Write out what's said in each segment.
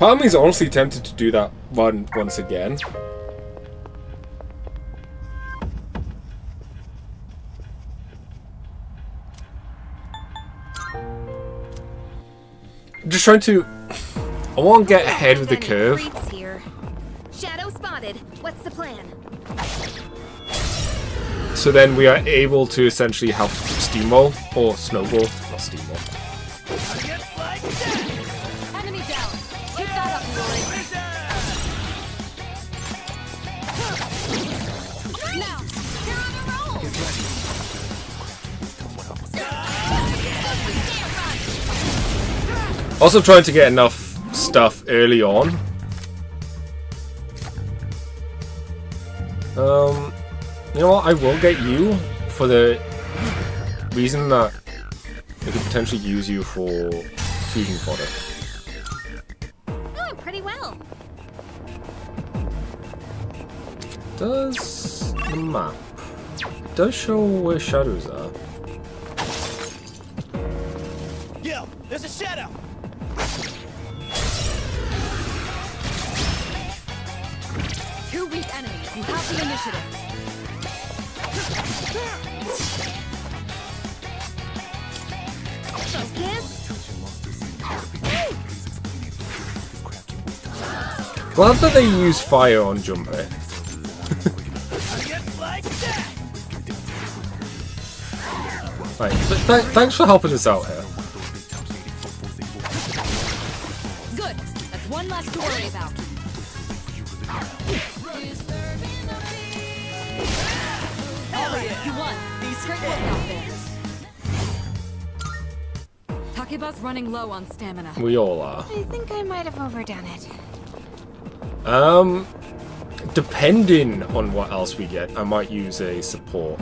Part of me's honestly tempted to do that one once again. I'm just trying to... I want to get ahead with the curve. Shadow spotted. What's the plan? So then we are able to essentially have steamroll or snowball, not steamroll. Enemy down. Keep that up, now, you're on a roll. Also trying to get enough stuff early on. You know what, I will get you for the reason that I could potentially use you for fusion fodder. Doing pretty well. Does the map does show where shadows are? Yo, there's a shadow. Two weak enemies. You have the initiative. Glad that they use fire on Jumper. Right, thanks for helping us out here. Good. That's one less to worry about. You won. These hurt out there. Takeba's running low on stamina. We all are. I think I might have overdone it. Depending on what else we get, I might use a support.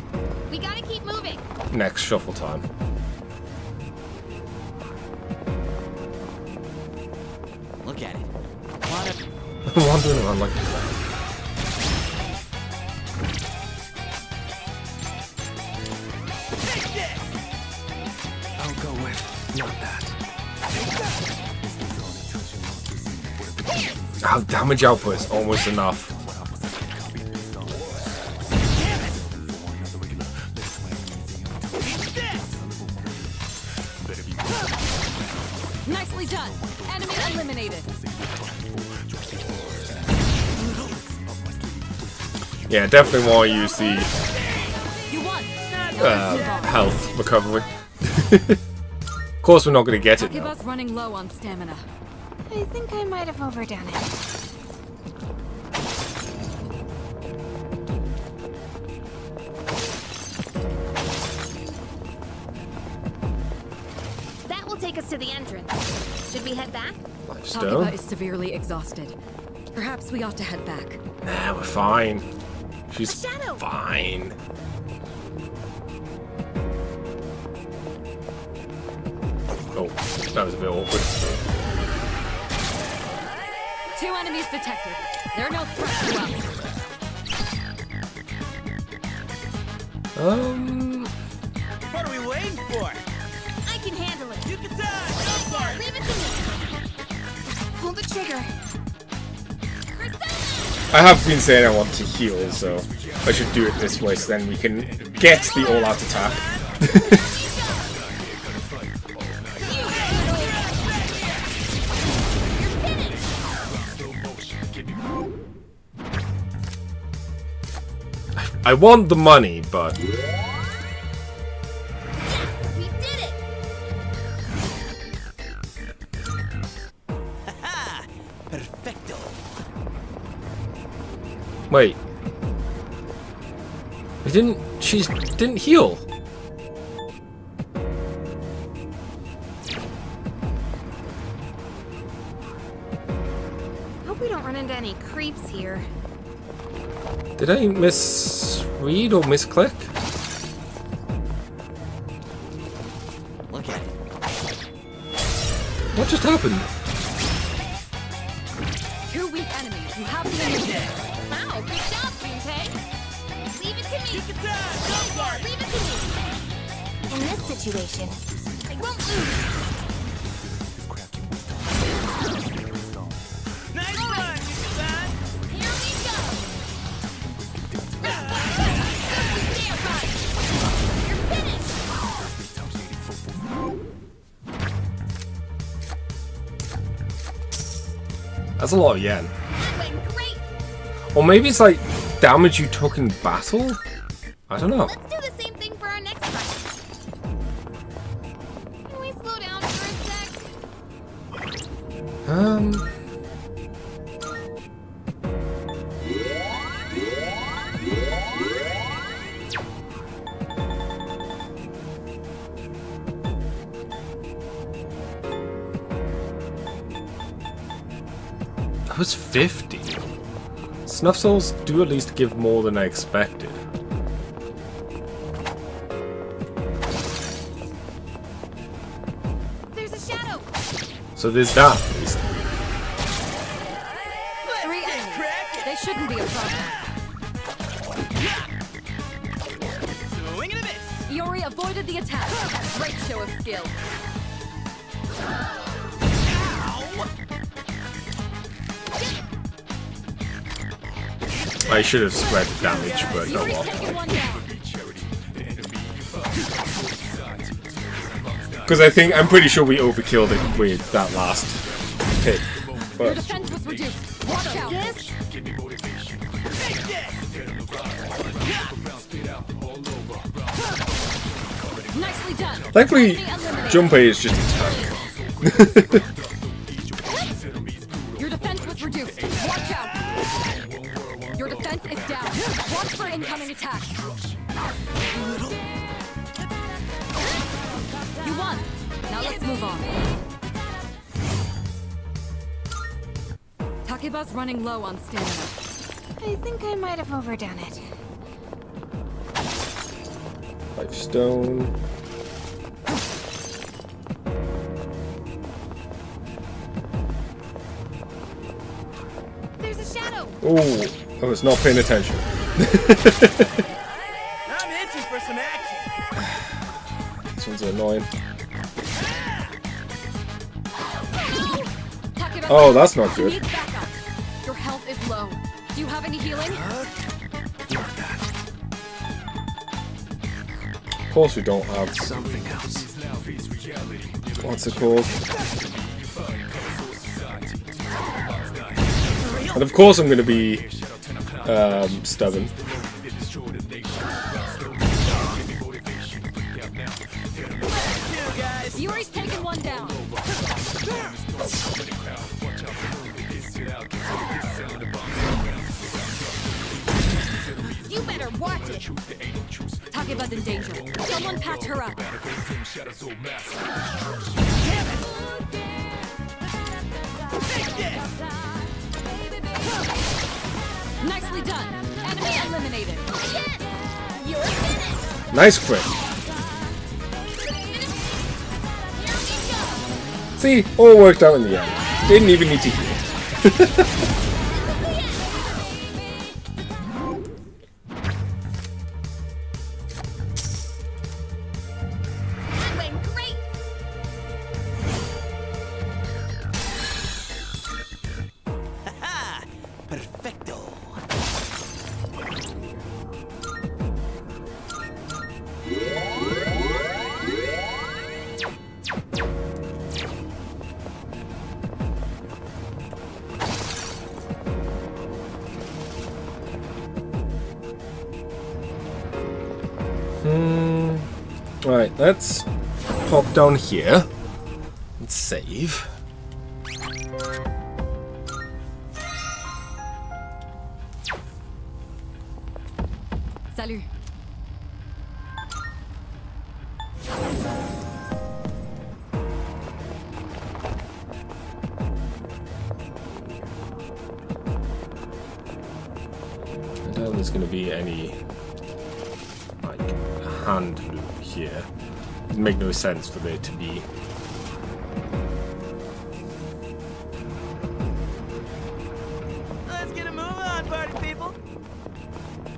We gotta keep moving. Next shuffle time. Look at it. I'm wandering around like a clown. Our damage output is almost enough. Nicely done. Enemy eliminated. Yeah, definitely want to use the health recovery. Of course, we're not going to get it. Give us running low on stamina. I think I might have overdone it. That will take us to the entrance. Should we head back? Takeba is severely exhausted. Perhaps we ought to head back. Nah, we're fine. She's fine. Oh, that was a bit awkward. Two enemies detected. There are no threats to us. What are we waiting for? I can handle it. You can die. No part. Leave it to me. Pull the trigger. I have been saying I want to heal, so I should do it this way, so then we can get the all-out attack. I want the money, but... Yes, we did it! Haha! Perfecto! Wait. We didn't... She didn't heal! Hope we don't run into any creeps here. Did I misread or misclick? Look at it. What just happened? Two weak enemies. You have the initiative. Wow, good job, Junpei. Leave it to me. Leave it to me. In this situation, I won't lose. That's a lot of yen. That went great. Or maybe it's like damage you took in battle? I don't know. Let's do the same thing for our next fight. Can we slow down for a sec? It was 50. Snuff souls do at least give more than I expected. There's a shadow. So there's that at least. Three enemies. They shouldn't be a problem. Swing and a miss. Yori avoided the attack. Great show of skill. I should have spread the damage, but no off. Because I think, I'm pretty sure we overkilled it with that last hit. But. Thankfully, Junpei is just a tank. Your defense was reduced. Watch out. Your defense is down. Watch for incoming attack. You won. Now let's move on. Takeba's running low on stamina. I think I might have overdone it. Lifestone. Oh, I was not paying attention. I'm itching for some action. These ones are annoying. Oh, that's not good. Your health is low. Do you have any healing? Of course we don't have something else. What's it called? And of course I'm going to be stubborn. Yuri's taken one down. You better watch it. Takeba's in danger. Someone patch her up. Damn it. Nicely done. Enemy eliminated. Yes. You're finished. Nice quit. See, all worked out in the end. Didn't even need to heal. That went great. Haha, perfecto. Right, let's pop down here and save. Salut. I doubt there's going to be any like hand loop here. It'd make no sense for there to be. Let's get a move on, party people.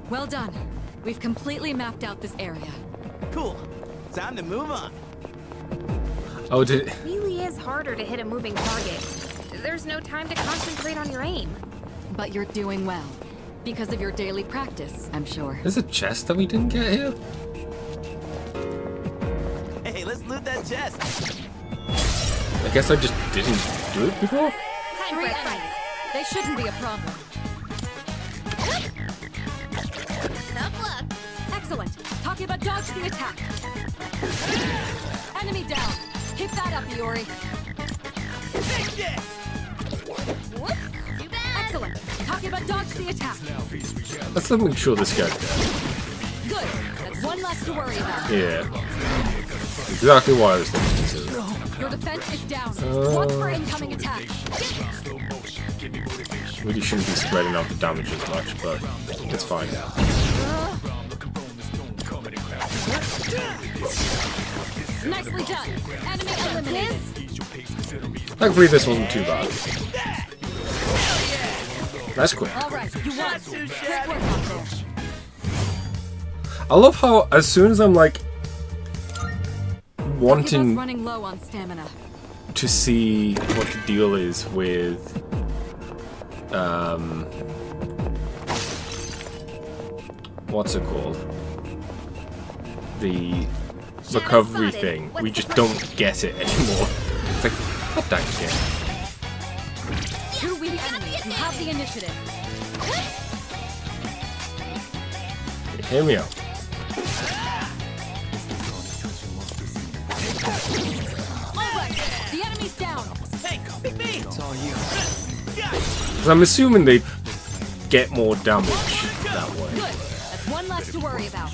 Well done. We've completely mapped out this area. Cool. Time to move on. Oh, did it really is harder to hit a moving target. There's no time to concentrate on your aim. But you're doing well. Because of your daily practice, I'm sure. There's a chest that we didn't get here. Hey, let's loot that chest. I guess I just didn't do it before. Time for a fight. They shouldn't be a problem. Tough luck. Excellent. Takiba dodged the attack. Enemy down. Keep that up, Iori. Take this! Whoops. Too bad. Excellent. Takiba dodged the attack. Let's make sure this guy's dead. Good. That's one less to worry about. Yeah. Exactly why I was thinking this. Your defense is down. Watch for incoming attack. Really shouldn't be spreading out the damage as much, but it's fine. Nicely done. Enemy eliminated. Thankfully, this wasn't too bad. That's quick. I love how as soon as I'm like wanting to see what the deal is with what's it called? The recovery thing. We just don't get it anymore. It's like, what that shit? You have the initiative. Hear me out. The enemy's down. It's all you. Because I'm assuming they get more damage that way. Good. That's one less to worry about.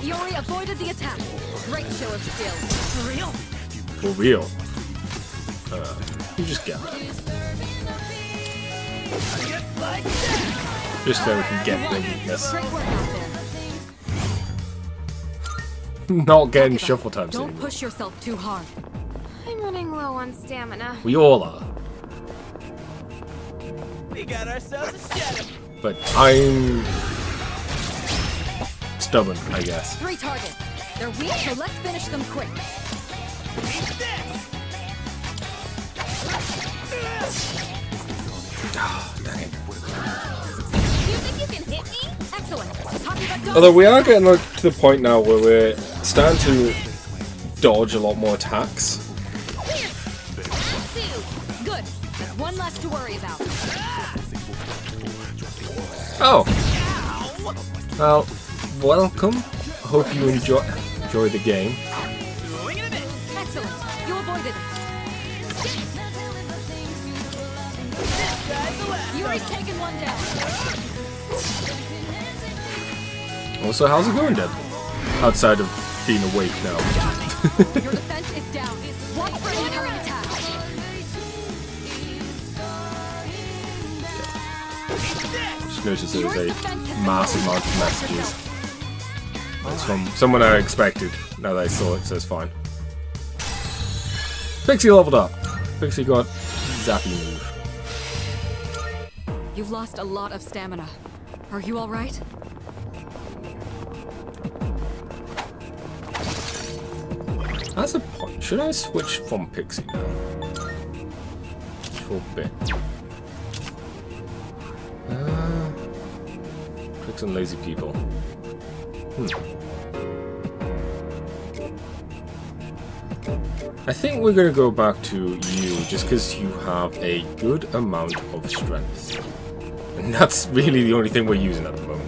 Iori avoided the attack. Great show of skill. For real? For real. You just got it. Just so we can get weakness. Not getting shuffle time soon. Don't push yourself too hard. I'm running low on stamina. We all are. We got ourselves a shadow. But I'm stubborn, I guess. Three targets. They're weak, so let's finish them quick. Oh, dang it. You think you can hit me? Excellent. Although we are getting like, to the point now where we're starting to dodge a lot more attacks. Good. That's one less to worry about. Oh. Well, welcome. Hope you enjoy the game. Excellent. You avoided it. You already taken one down. Also, how's it going, Deb? Outside of being awake now. Your defense is down. Watch for an incoming attack. Just noticed there was a massive amount of messages. It's from someone I expected. Now that I saw it, so it's fine. Pixie leveled up. Pixie got Zappy move. You've lost a lot of stamina. Are you all right? That's a point. Should I switch from Pixie now? For a bit. Tricks on lazy people. I think we're gonna go back to you just because you have a good amount of strength. And that's really the only thing we're using at the moment.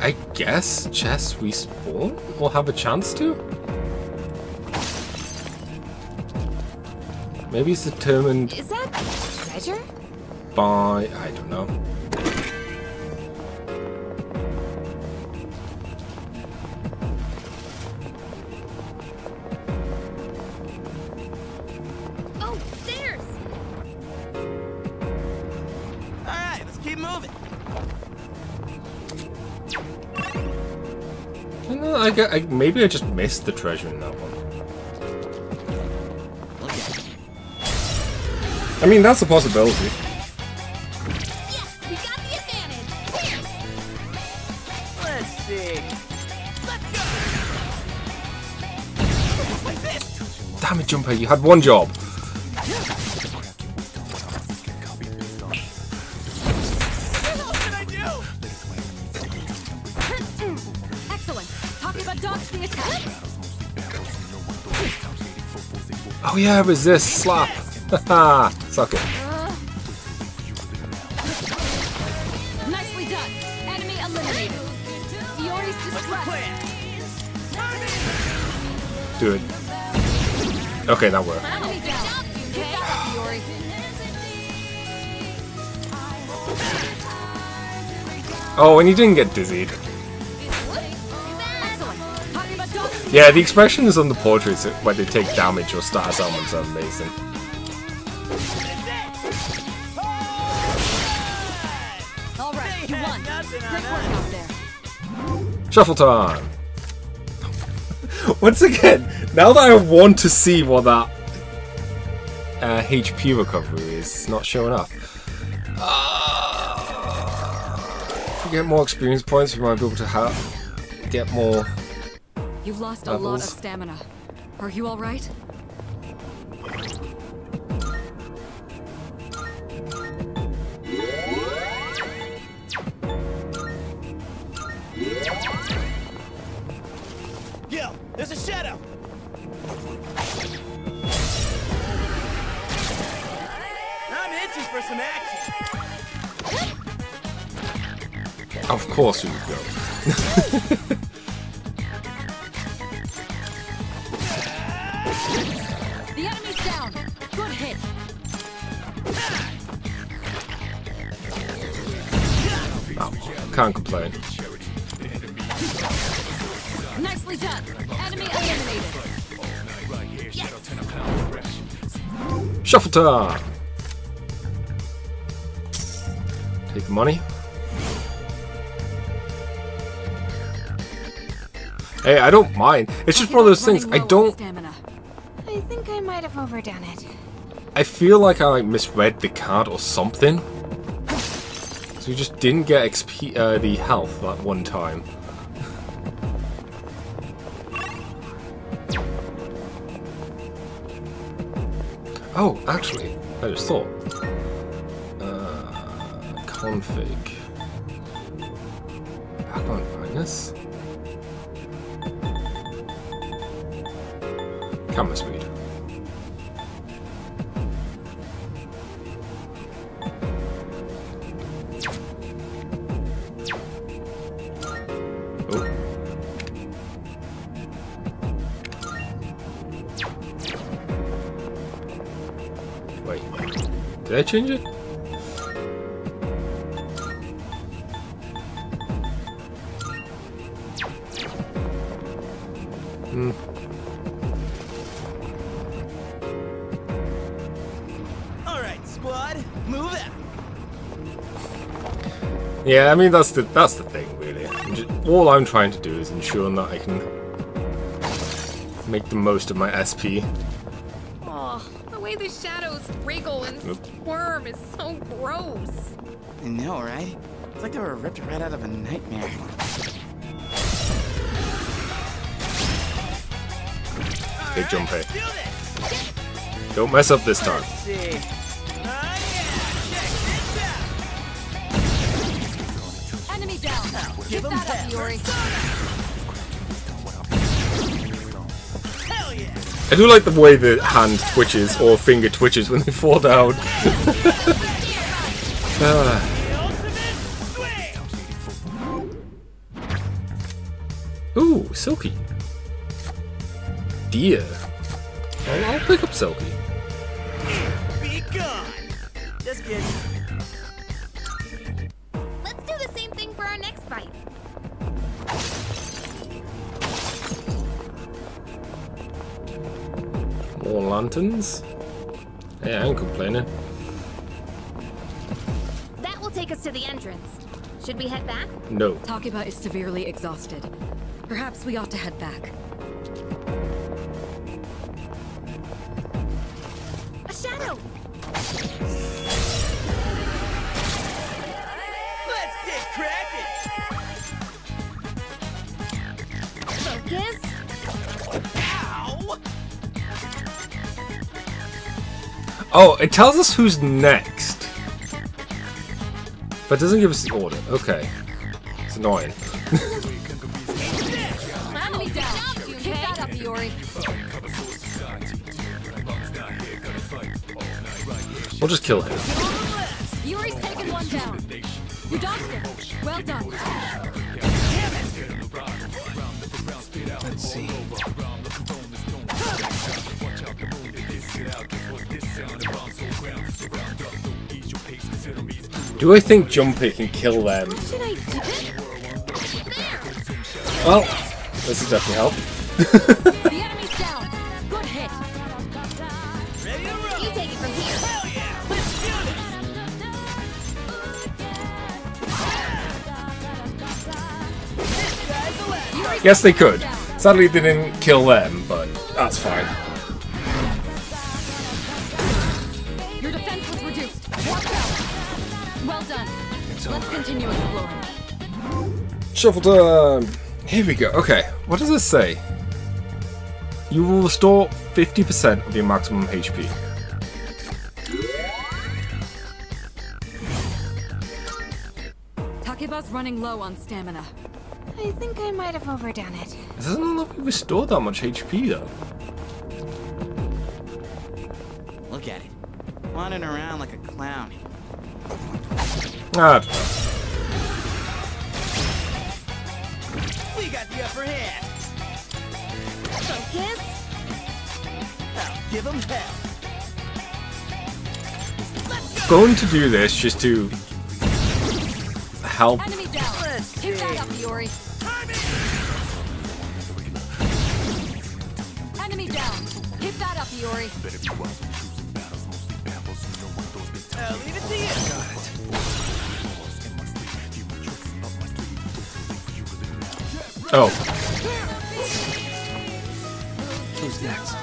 I guess chests respawn or have a chance to? Maybe it's determined is that treasure? By I don't know. Oh, stairs! Alright, let's keep moving. I don't know, maybe I just missed the treasure in that one. I mean, that's a possibility. Yes, we got the advantage. Here. Let's see. Let's go. What's this? Damn it, Jumper! You had one job. Excellent. Talking about dodge the attack. Oh yeah, resist, slop. Haha, suck it. Nicely done. Enemy eliminated. Fiori's just do it. Okay, now we're. Oh, and you didn't get dizzied. Yeah, the expressions on the portraits when they take damage or stars elements are amazing. All right, you won. Great work out there. Shuffle time. Once again, now that I want to see what that HP recovery is, it's not showing up. If we get more experience points, we might be able to get more. You've lost levels. A lot of stamina. Are you all right? Yo, there's a shadow. I'm itching for some action. Of course you would go. The enemy's down. Good hit. Oh, can't complain. Nicely done. Enemy eliminated. Yes. Shuffle time. Take the money. Hey, I don't mind. It's just one of those things. I don't. I think I might have overdone it. I feel like I misread the card or something. So we just didn't get XP, the health that one time. Oh, actually, I just thought. Config. Background brightness. Camera speed. Oh. Wait, did I change it? Yeah, I mean that's the thing really. All I'm trying to do is ensure that I can make the most of my SP. Oh, the way the shadows wriggle and squirm is so gross. I know, right? It's like they were ripped right out of a nightmare. Big right, jump pay. Don't mess up this time. Give that up, Yori. I do like the way the hand twitches or finger twitches when they fall down. Ooh, Silky. Dear. I'll pick up Silky. Be gone. Just kidding. More lanterns? Yeah, I'm complaining. That will take us to the entrance. Should we head back? No. Takiba is severely exhausted. Perhaps we ought to head back. A shadow! Let's get cracking! Focus. Oh, it tells us who's next, but it doesn't give us the order. Okay, it's annoying. We'll just kill him. Yuri's taken one down. You dodged him. Well done. Let's see. Do I think jumping can kill them? Well, this will definitely help. The enemy's down. Good hit. Ready to roll. You take it from here. Hell yeah! Let's do this. Yes, they could. Sadly, they didn't kill them, but that's fine. Your defense was reduced. Watch out. Well done. Let's continue exploring. Shuffle time. Here we go. Okay, what does this say? You will restore 50% of your maximum HP. Takeba's running low on stamina. I think I might have overdone it. It doesn't look like we restored that much HP though. Look at it. Wandering around like a clown. Ah. We got the upper hand. Focus. I'll give him hell. Going to do this just to help. Enemy down. Pick that up, Yuri. Enemy down. Pick that up, Yuri. I'll leave it to you. Got it. Oh. Who's next?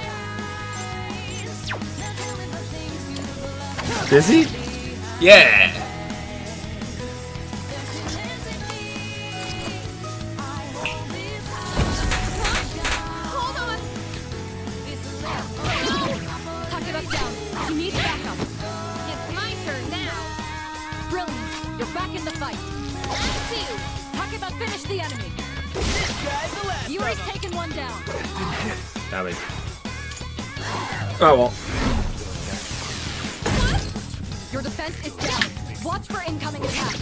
Busy? Yeah. Oh well. Your defense is down. Watch for incoming attacks.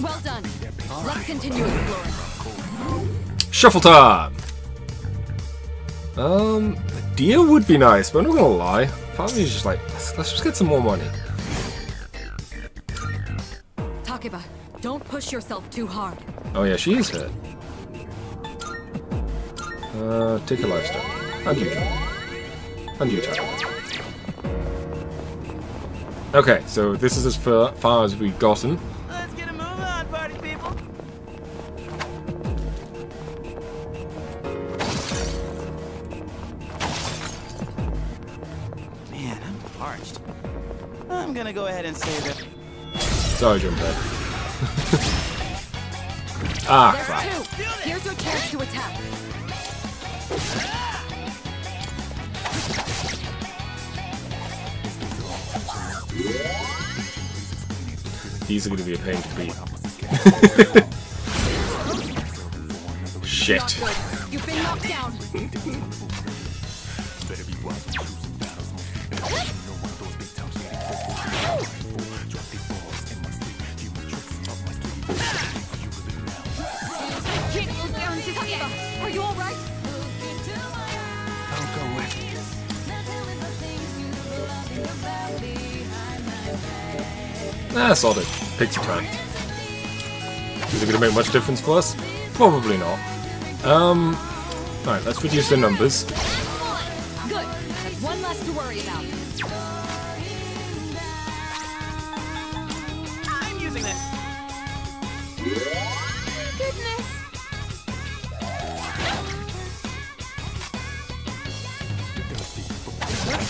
Well done. Let's continue exploring. Shuffle time. A deer would be nice, but I'm not gonna lie. Part of me is just like, let's just get some more money. Takeba, don't push yourself too hard. Oh yeah, she is hurt. Take a lifestyle. And you time. And you time. Okay, so this is as far as we've gotten. Let's get a move on, party people. Man, I'm parched. I'm gonna go ahead and save it. Sorry, Jumper. Ah, crap. Here's your chance to attack. These are going to be a pain to beat. Shit. You've been knocked down. Are you all right? I'll go with you. Nah, solid. Pick your time. Is it going to make much difference for us? Probably not. Alright, let's reduce the numbers. Good. That's one less to worry about. I'm using this. Oh, goodness.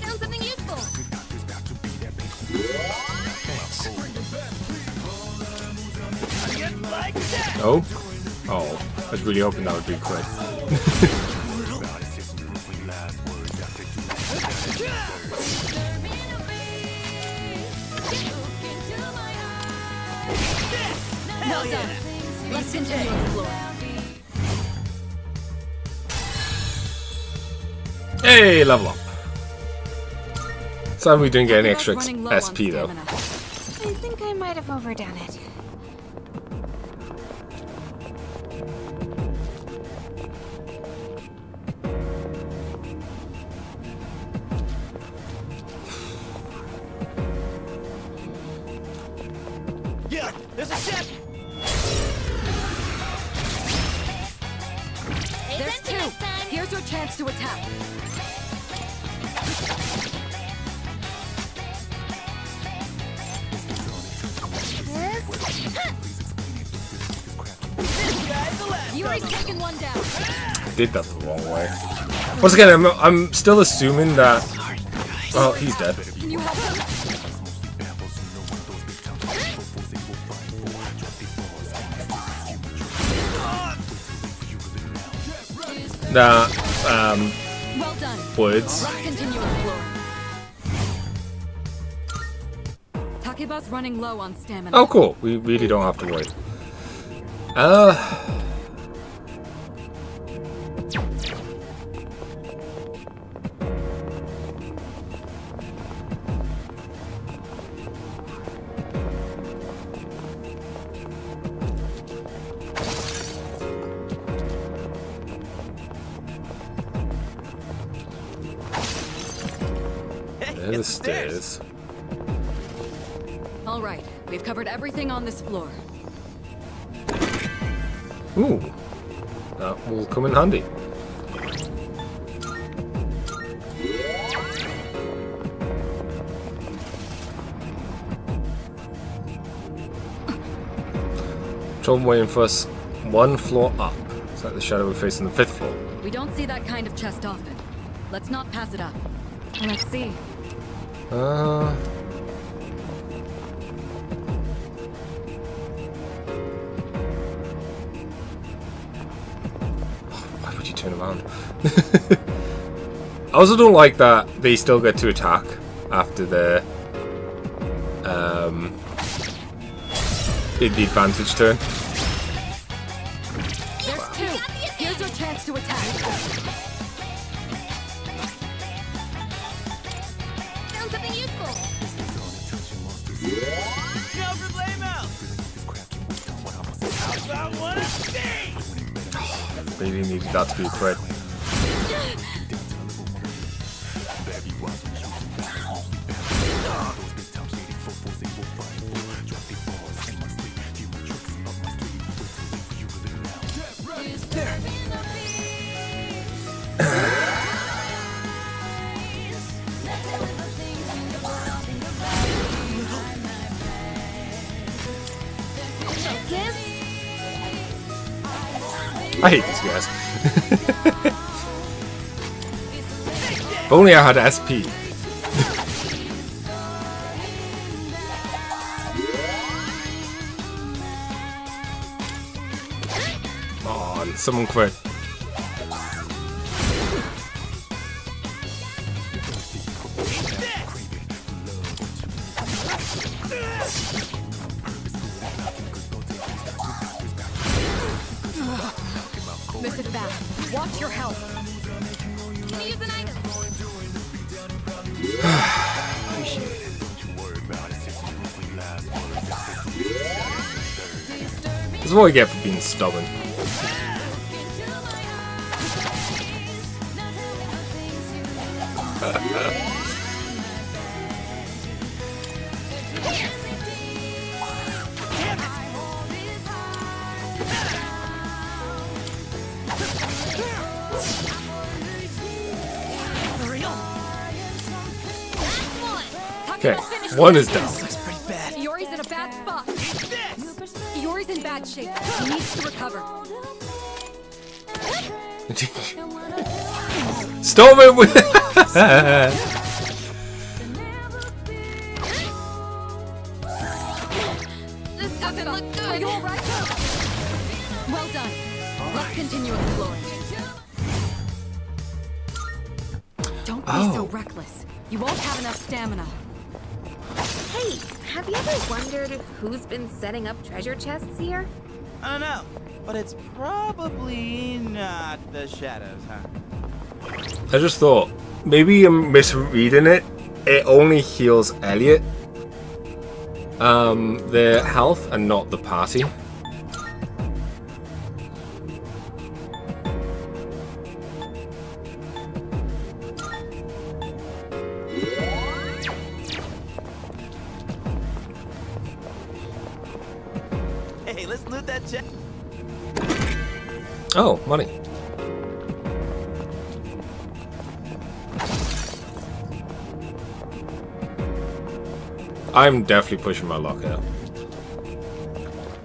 Found something useful. Thanks. Oh? Oh. I was really hoping that would be quick. Hell yeah. Let's continue exploring. Hey, level up. Sorry we didn't get any extra SP though. I think I might have overdone it. Yeah, there's a ship. There's two. Here's your chance to attack. I did that the wrong way. Once again, I'm still assuming that. Oh, he's dead. That woods. Running low on stamina. Oh cool, we really don't have to worry. There's the stairs. All right, we've covered everything on this floor. Ooh, that will come in handy. Trouble waiting for us one floor up. It's like the shadow we face on the fifth floor. We don't see that kind of chest often. Let's not pass it up. Let's see. Turn around. I also don't like that they still get to attack after the advantage turn. Wow. Here's your chance to attack. They really needed that to be a crit. I hate these guys. If only I had SP. Oh, someone quit. Watch your health. This is what we get for being stubborn. Okay, one is down. Yori's in a bad spot. Yori's in bad shape. He needs to recover. Storm it with. This doesn't look good. Are you all right? Well done. Let's continue exploring. Don't be so reckless. You won't have enough stamina. Hey, have you ever wondered who's been setting up treasure chests here? I don't know, but it's probably not the shadows, huh? I just thought, maybe I'm misreading it. It only heals Elliot, their health, and not the party. Hey, let's loot that check. Oh, money. I'm definitely pushing my luck out.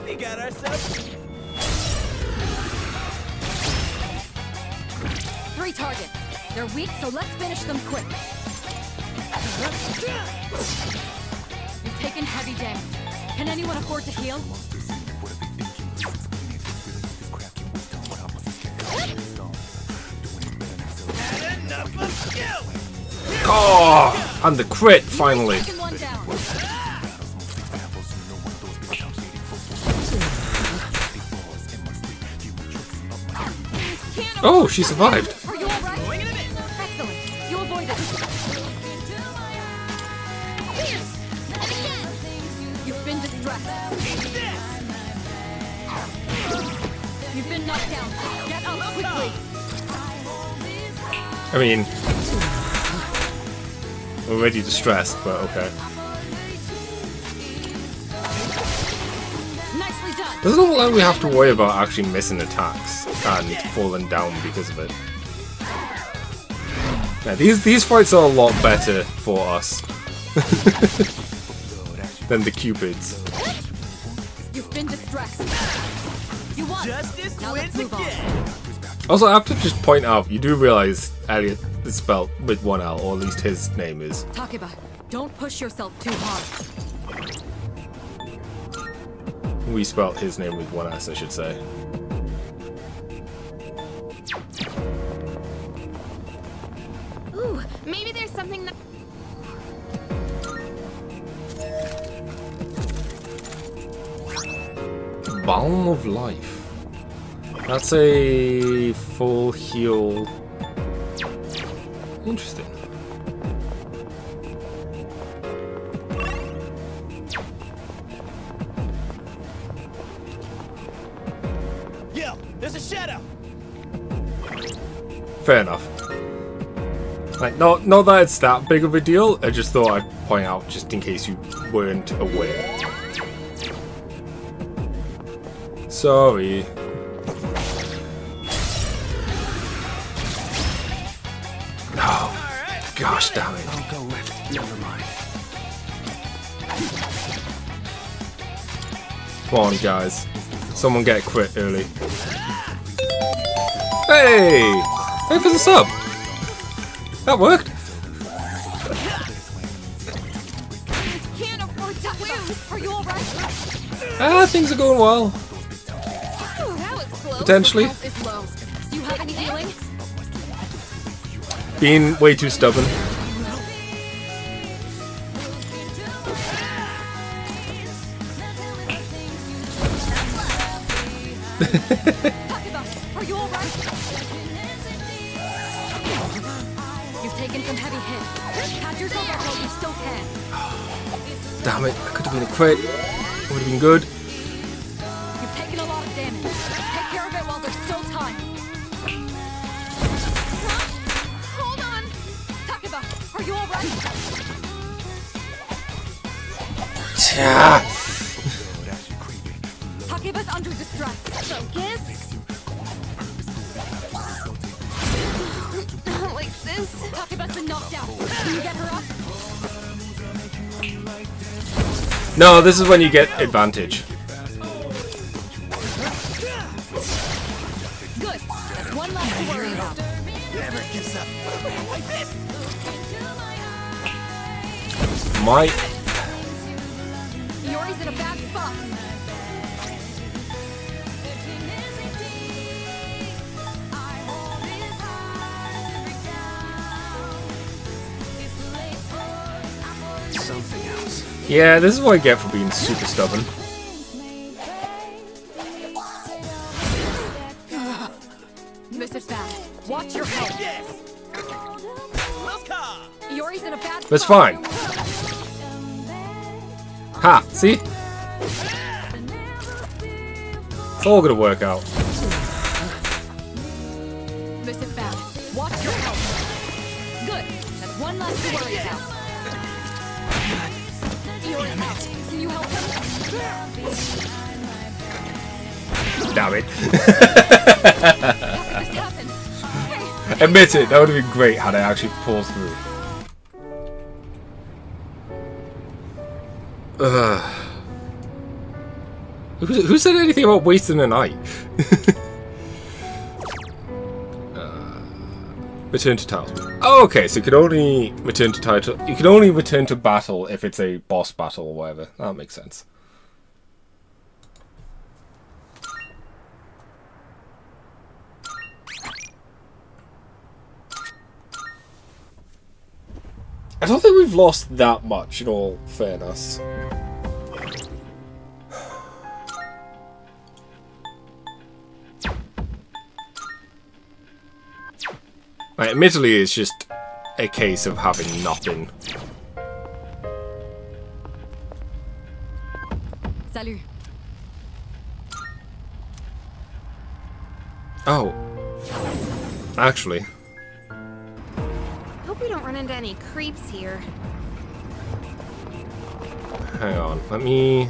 We got ourselves. Three targets. They're weak, so let's finish them quick. We've taken heavy damage. Can anyone afford to heal? Oh, and the crit finally. Oh, she survived. Are you all right? Excellent. You avoided it. You've been distressed. You've been knocked down. Get up quickly. I mean, already distressed, but okay. Doesn't look like we have to worry about actually missing attacks and falling down because of it. Yeah, these fights are a lot better for us than the Cupids. You've been distracted. You won. Justice wins again. Also, I have to just point out, you do realize Elliot is spelled with one L, or at least his name is. Takeba, don't push yourself too hard. We spelled his name with one S, I should say. Ooh, maybe there's something that... Balm of Life. That's a full heal. Interesting. Fair enough. Like, not that it's that big of a deal, I just thought I'd point out just in case you weren't aware. Sorry. No. Gosh damn it. I'll go left. Never mind. Come on, guys. Someone get a crit early. Hey! Hey for the sub! That worked! Ah, things are going well. Potentially. Being way too stubborn. Damn it, I could have been a crit. It would have been good. You've taken a lot of damage. Take care of it while there's still time. Hold on. Takeba, are you alright? Takeba's under distress. Focus. Like this. Takeba's been knocked down. Can you get her up? No, this is when you get advantage. Good. One last to worry about. Never gives up. Like this. My. Yori's in a bad spot. Something else. Yeah, this is what I get for being super stubborn. Watch your head. But it's fine. Ha! See? It's all gonna work out. Damn it. Admit it, that would have been great had I actually pulled through. Who said anything about wasting a night? Return to title. Oh, okay, so you can only return to title. You can only return to battle if it's a boss battle or whatever. That makes sense. I don't think we've lost that much, in all fairness. Right, admittedly, it's just a case of having nothing. Salut. Oh. Actually. Hope we don't run into any creeps here. Hang on, let me...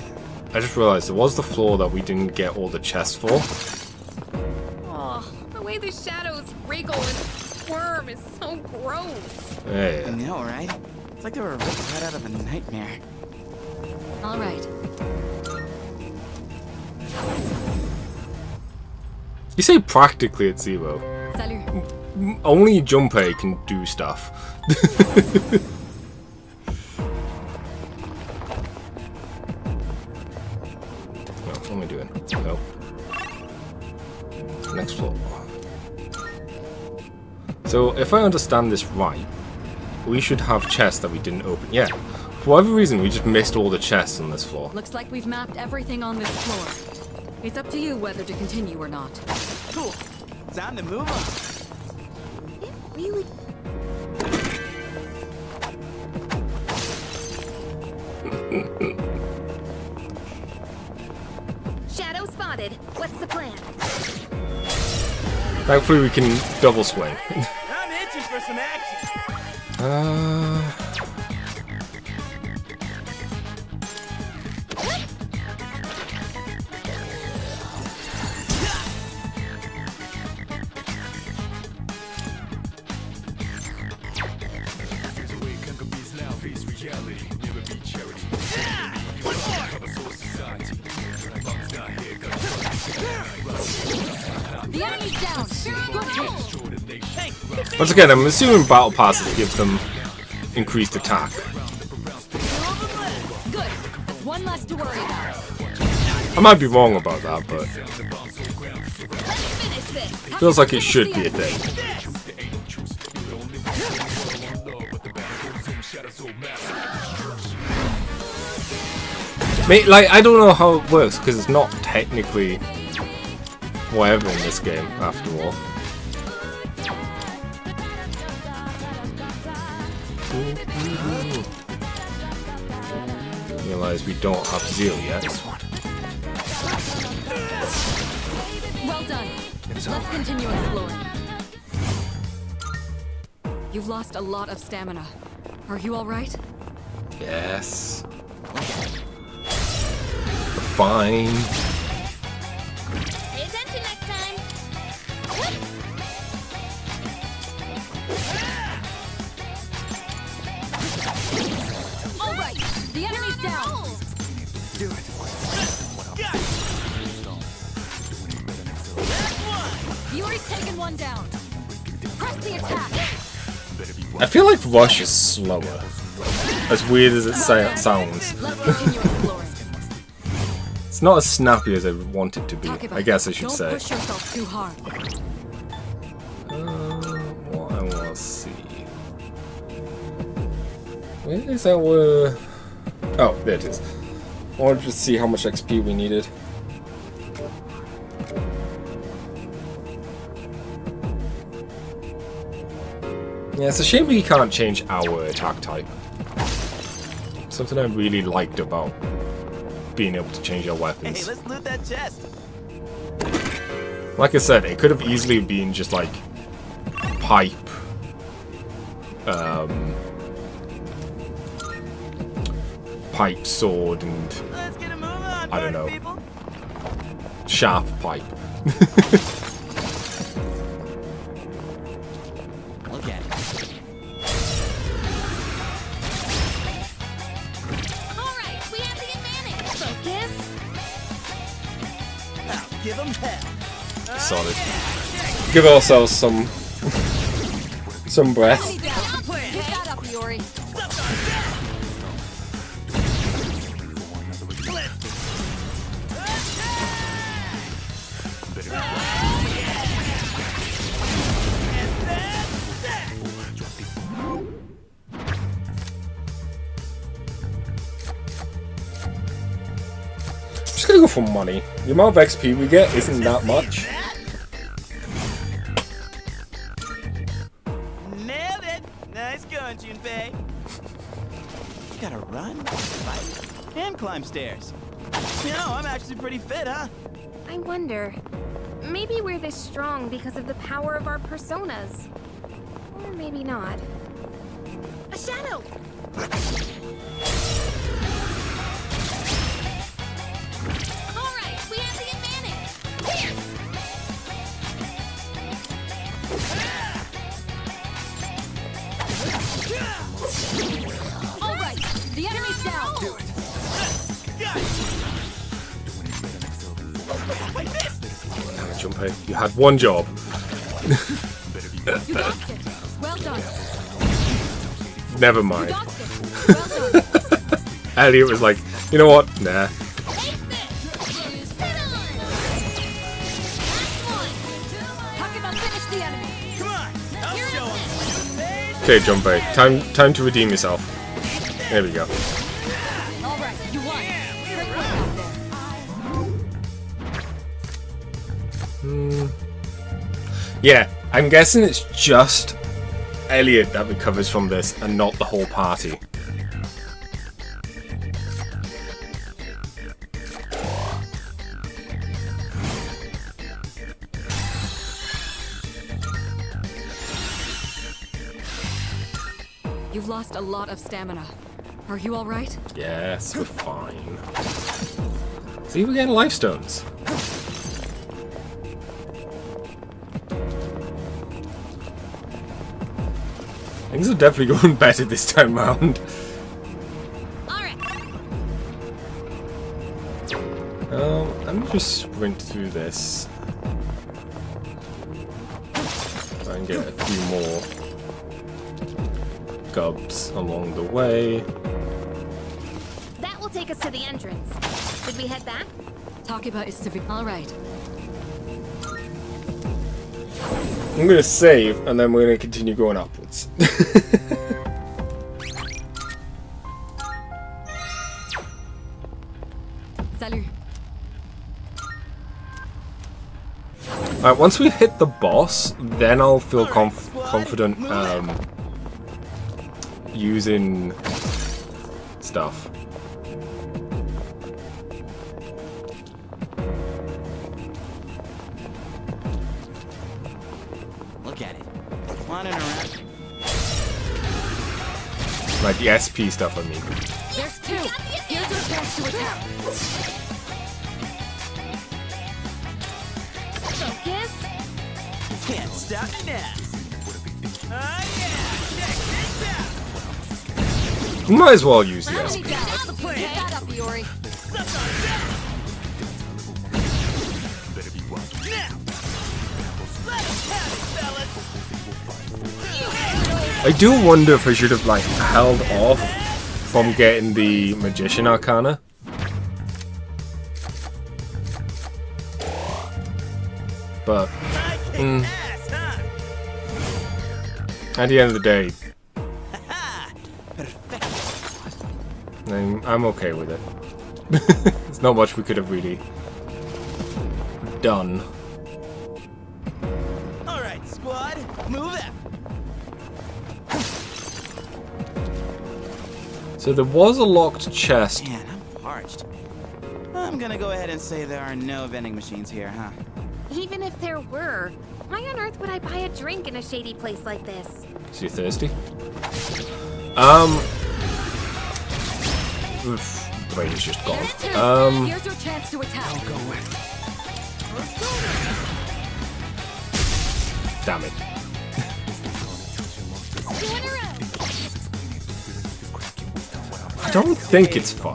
I just realized there was the floor that we didn't get all the chests for. Oh, the way the shadows wriggle and squirm is so gross. Yeah. I know, right? It's like they were ripped right out of a nightmare. All right. You say practically at zero. Salut. Only Junpei can do stuff. No, what am I doing? No. Next floor. So, if I understand this right, we should have chests that we didn't open. Yeah. For whatever reason, we just missed all the chests on this floor. Looks like we've mapped everything on this floor. It's up to you whether to continue or not. Cool. Time to move on. Really? Shadow spotted. What's the plan? Hopefully we can double swing. I'm itching for some action. Once again, I'm assuming battle passes gives them increased attack. I might be wrong about that, but feels like it should be a thing. Mate, like, I don't know how it works because it's not technically whatever in this game after all. Realize we don't have Zio yet. Well done. Let's continue exploring. You've lost a lot of stamina. Are you all right? Yes. Fine. Pay attention next time. The enemy's down! Do it. You already taken one down. Press the attack. I feel like Rush is slower. As weird as it sounds. It's not as snappy as I want it to be, I guess I should say. Don't push yourself too hard. What I wanna see. Where is our... Oh, there it is. I wanted to see how much XP we needed. Yeah, it's a shame we can't change our attack type. Something I really liked about being able to change our weapons. Hey, let's loot that chest. Like I said, it could have easily been just like pipe, pipe sword, and I don't know, sharp pipe. Solid. Give ourselves some breath. Just gonna go for money. The amount of XP we get isn't that much. Stairs. You know, I'm actually pretty fit, huh? I wonder. Maybe we're this strong because of the power of our personas. Or maybe not. A shadow! Alright, we have the advantage! Pierce! Alright, the enemy's down! Do it! Jumpy, you had one job. Well done. Never mind. Well done. Elliot was like, you know what? Nah. Okay, Jumpy, time to redeem yourself. There we go. Yeah, I'm guessing it's just Elliot that recovers from this and not the whole party. You've lost a lot of stamina. Are you alright? Yes, we're fine. See, we're getting life stones. Things are definitely going better this time round. Alright. Let me just sprint through this. Try and get a few more gubs along the way. That will take us to the entrance. Should we head back? Takiba is civic. Alright. I'm gonna save, and then we're gonna continue going upwards. Alright, once we hit the boss, then I'll feel confident using stuff. Like the SP stuff, I mean. There's two. Here's your chance to attack. Focus. Can't stop me now. Oh yeah. Might as well use the SP. Get that up, Yori. Better be watching. Now. Let us have it, fellas. I do wonder if I should have like held off from getting the Magician Arcana. But at the end of the day, I'm okay with it. There's not much we could have really done. Alright, squad, move up. So there was a locked chest. Man, I'm parched. I'm gonna go ahead and say there are no vending machines here, huh? Even if there were, why on earth would I buy a drink in a shady place like this? Is you thirsty? Oof, the brain is just gone. Here's your chance to attack. Go away. Damn it. I don't think it's fire.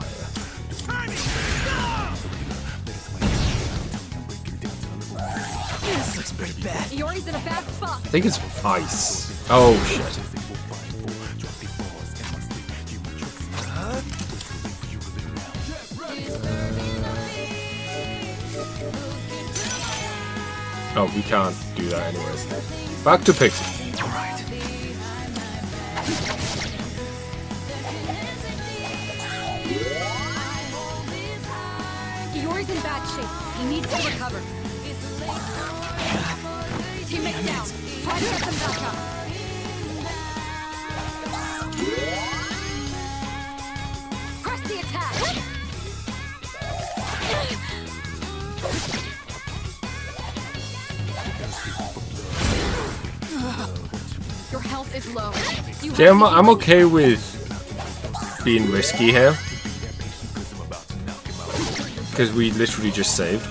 Yori's in a bad spot. I think it's ice. Oh shit. Oh, we can't do that anyways. Back to Pixie. Alright. Yori's in bad shape. He needs to recover. Teammate down. Try to get them back up. Press the attack. Your health is low. See, I'm okay with being risky here, because we literally just saved.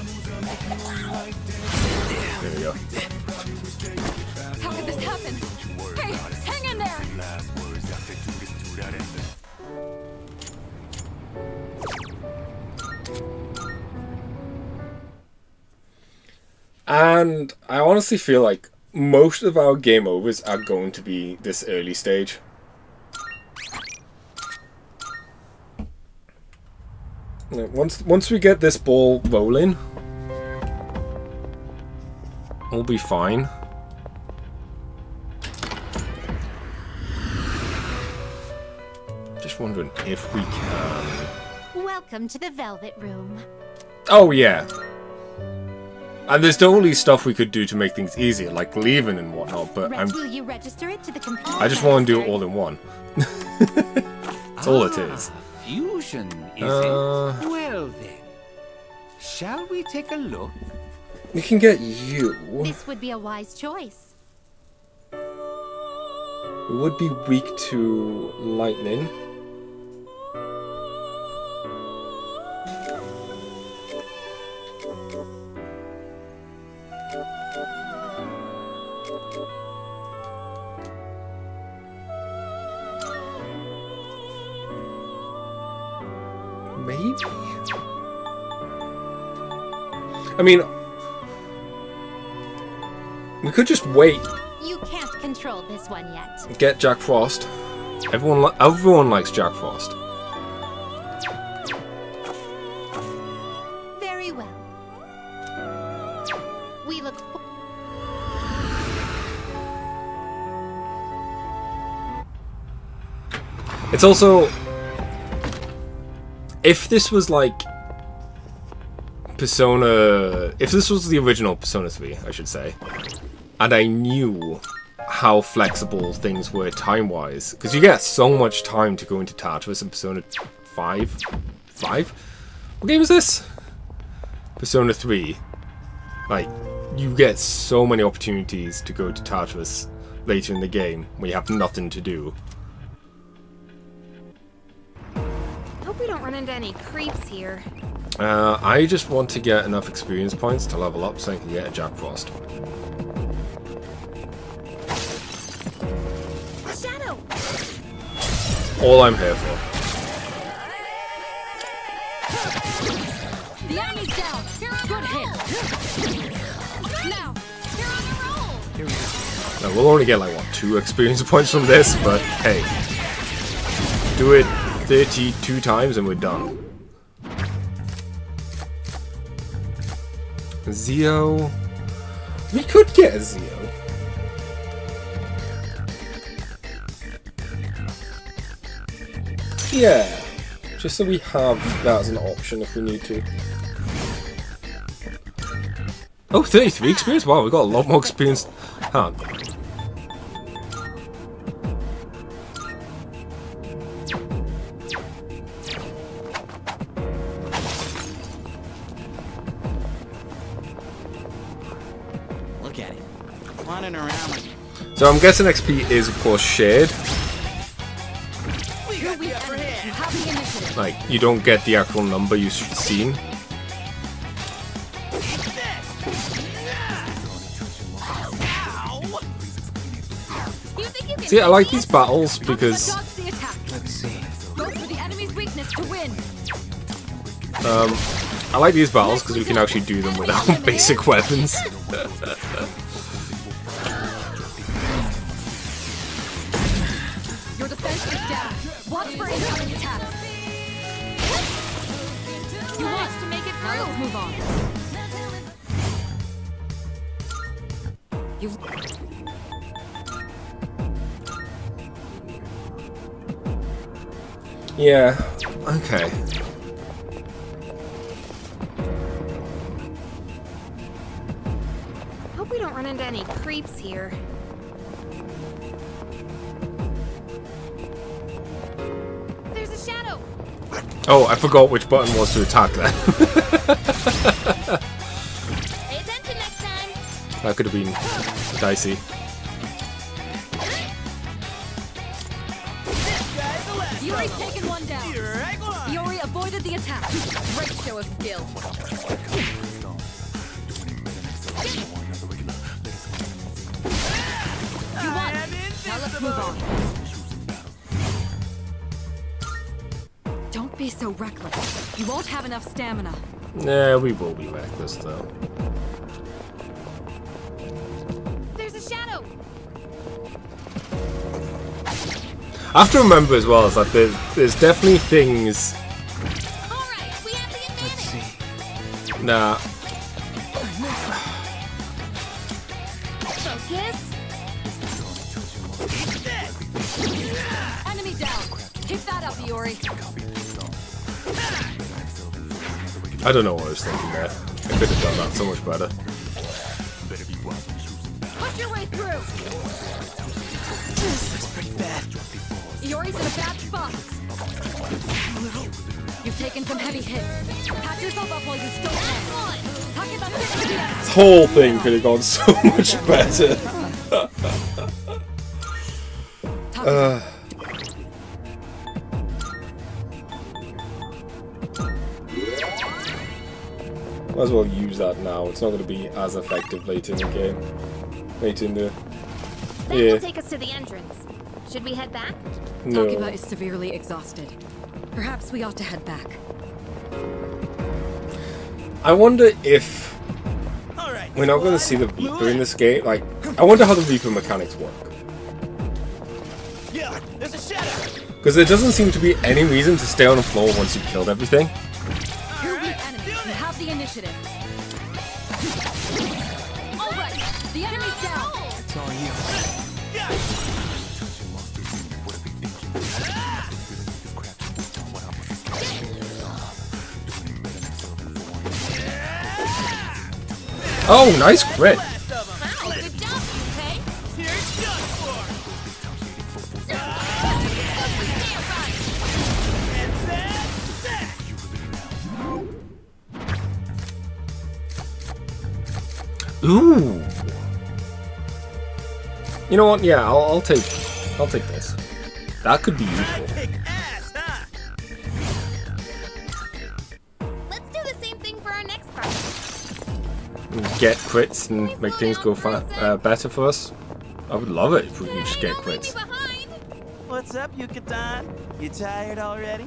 And I honestly feel like most of our game overs are going to be this early stage. Once we get this ball rolling, we'll be fine. Just wondering if we can. Welcome to the Velvet Room. Oh yeah. And there's totally stuff we could do to make things easier, like leaving and whatnot, but will you register it to the computer? I just want to do it all in one. That's all it is. Fusion, is it? Well then, shall we take a look? We can get you. This would be a wise choice. It would be weak to lightning. Maybe. I mean, we could just wait. You can't control this one yet. Get Jack Frost. Everyone likes Jack Frost. Very well. We look. It's also. If this was like Persona, if this was the original Persona 3, I should say, and I knew how flexible things were time-wise, because you get so much time to go into Tartarus in Persona 5? 5? What game is this? Persona 3. Like, you get so many opportunities to go to Tartarus later in the game when you have nothing to do. We don't run into any creeps here. I just want to get enough experience points to level up so I can get a Jack Frost. Shadow. All I'm here for. The enemy's down. You're on good hit. Now, you're on the roll. Here we go. Now, we'll only get like what, 2 experience points from this, but hey, do it. 32 times and we're done. Zio. We could get a Zio. Yeah. Just so we have that as an option if we need to. Oh, 33 experience? Wow, we got a lot more experience. Huh. running around like... So I'm guessing XP is, of course, shared. Like, you don't get the actual number you've seen. See, I like these battles because... I like these battles because we can actually do them without basic weapons. Yeah, okay. Hope we don't run into any creeps here. There's a shadow. Oh, I forgot which button was to attack that. Pay attention next time. That could have been dicey. Don't be so reckless. You won't have enough stamina. Nah, we will be reckless though. There's a shadow. I have to remember as well is that there's definitely things. Alright, we have the advantage. Nah. I don't know what I was thinking there. I could have done that so much better. Push your way through. This is pretty bad. Iori's in a bad spot. You've taken some heavy hits. Pat yourself up while you still can. This whole thing could have gone so much better. Might as well use that now. It's not going to be as effective later in the game. Later in the... Yeah. Take us to the entrance. Should we head back? No. Takiba is severely exhausted. Perhaps we ought to head back. I wonder if... We're not going to see the Reaper in this game. Like, I wonder how the Reaper mechanics work. Yeah, there's a shadow. Because there doesn't seem to be any reason to stay on the floor once you've killed everything. Initiative. All right, the enemy's down. It's all you. Oh, nice crit. Ooh. You know what? Yeah, I'll take this. That could be useful. Let's do the same thing for our next part. Get crits and make things go better for us. I would love it if we could just get crits. What's up, Yucatan? You tired already?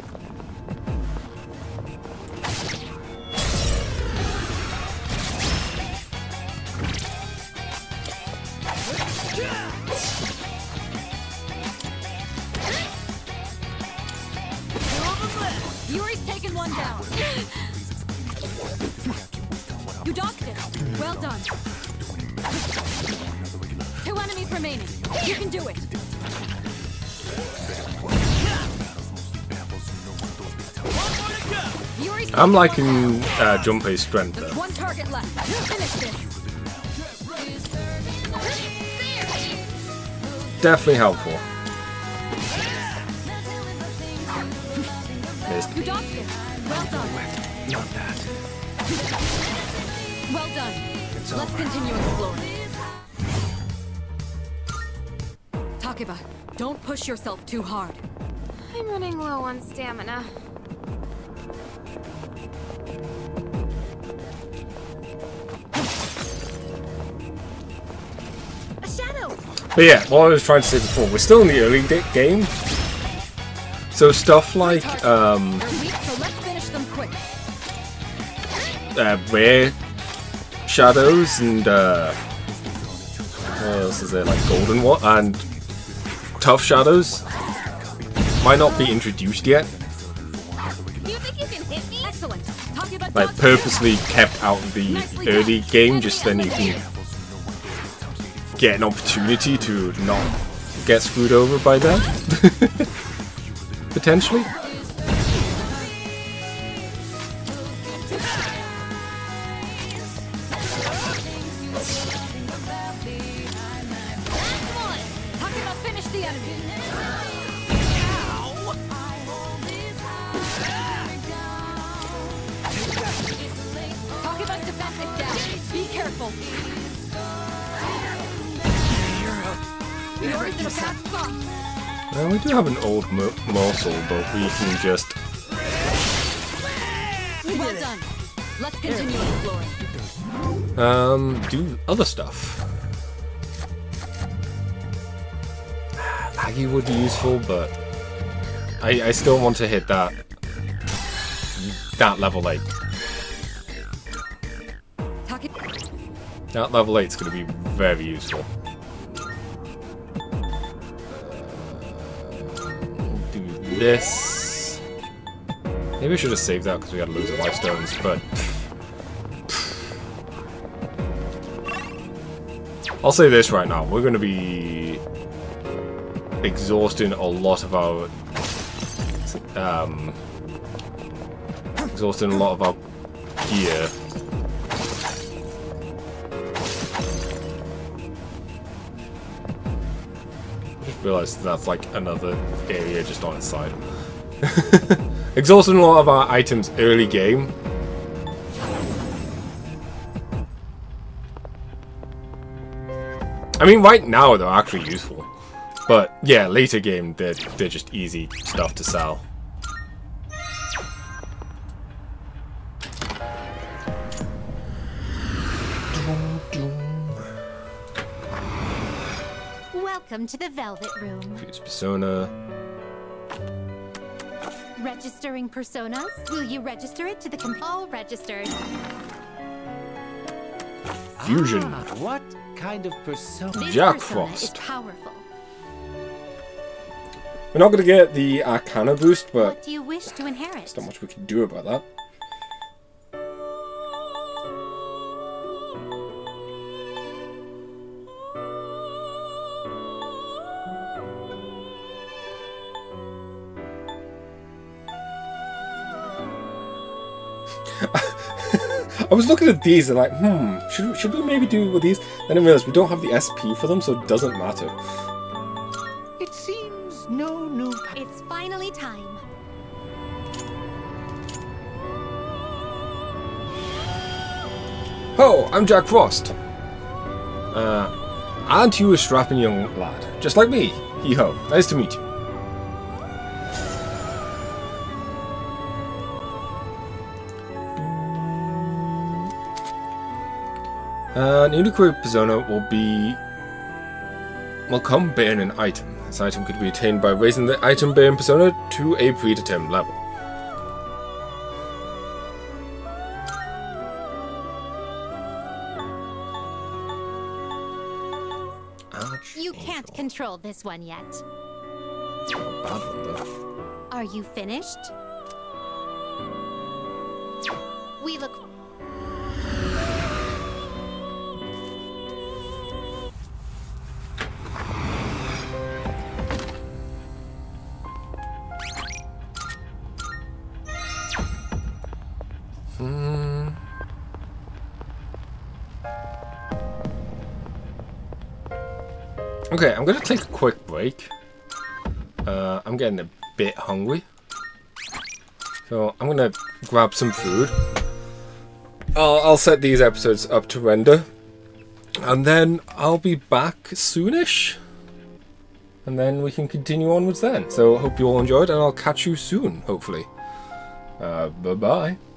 Yuri's taken one down. You docked it. Well done. 2 enemies remaining. You can do it. I'm liking Junpei's strength though. There's one target left. Finish this. Definitely helpful. Missed. You docked it. Well done. Not that. Well done. Let's continue exploring. Akiba, don't push yourself too hard. I'm running low on stamina. A shadow. But yeah, what I was trying to say before, we're still in the early game. So stuff like rare shadows and what else is there, like golden one and tough shadows might not be introduced yet. Like purposely kept out of the early game, just then you can get an opportunity to not get screwed over by them. Potentially. We do have an old morsel, but we can just. Well done. Let's continue exploring. Do other stuff. Aggie would be useful, but I still want to hit that level 8. That level 8 is going to be very useful. This. Maybe I should have saved that because we had loads of life stones, but I'll say this right now, we're going to be exhausting a lot of our gear. Realised that's like another area just on its side. Exhausting a lot of our items early game. I mean, right now they're actually useful, but yeah, later game they're just easy stuff to sell. Welcome to the Velvet Room. It's Persona. Registering Personas? Will you register it to the all registered? Fusion. Ah, what kind of Persona? Jack Frost. Powerful. We're not going to get the Arcana boost, but what do you wish to inherit? There's not much we can do about that. I was looking at these and like, should we maybe do with these? Then I realized we don't have the SP for them, so it doesn't matter. It seems no new. It's finally time. Ho, I'm Jack Frost. Aren't you a strapping young lad? Just like me. Hee ho. Nice to meet you. Newly created Persona will come bearing an item. This item could be attained by raising the item bearing Persona to a predetermined level. Archangel. You can't control this one yet. Are you finished? We look. Okay, I'm gonna take a quick break. I'm getting a bit hungry, so I'm gonna grab some food. I'll set these episodes up to render, and then I'll be back soonish. and then we can continue onwards then. So hope you all enjoyed, and I'll catch you soon, hopefully. Bye-bye.